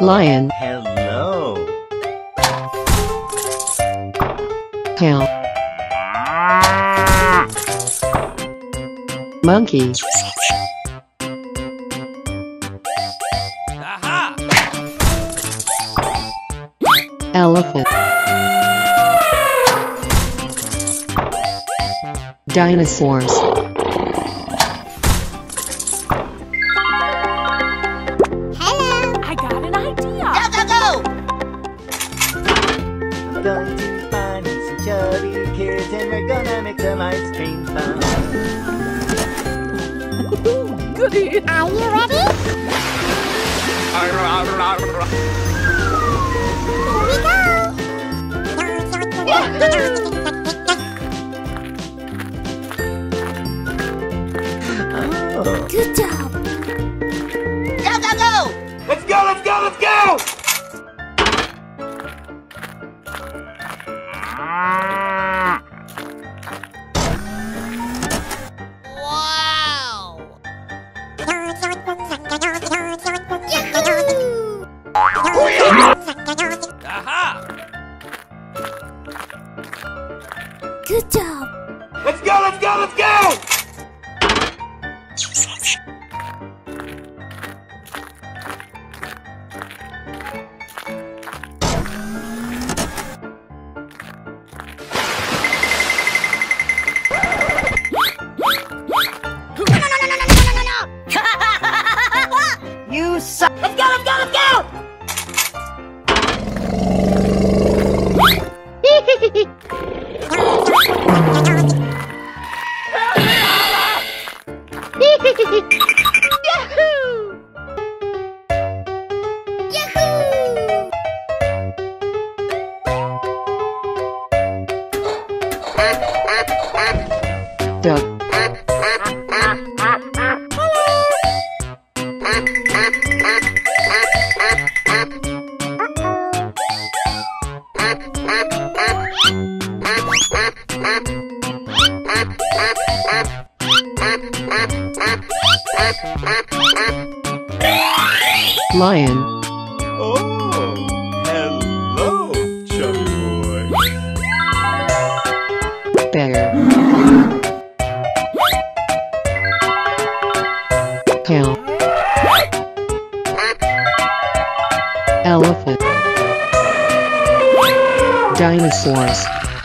Lion. Hello. Cow. Monkey. Aha. Elephant. Dinosaurs. Are you ready? Here we go! Oh. Good job! Go, go, go! Let's go, let's go, let's go! Good job! Let's go, let's go, let's go! No! You suck! Let's go, let's go, let's go! Lion. Oh, hello, chubby boy. Bear. Cow. Elephant. Dinosaurs.